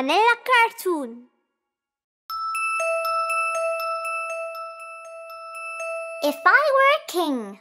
Vanilla Cartoon. If I were a king.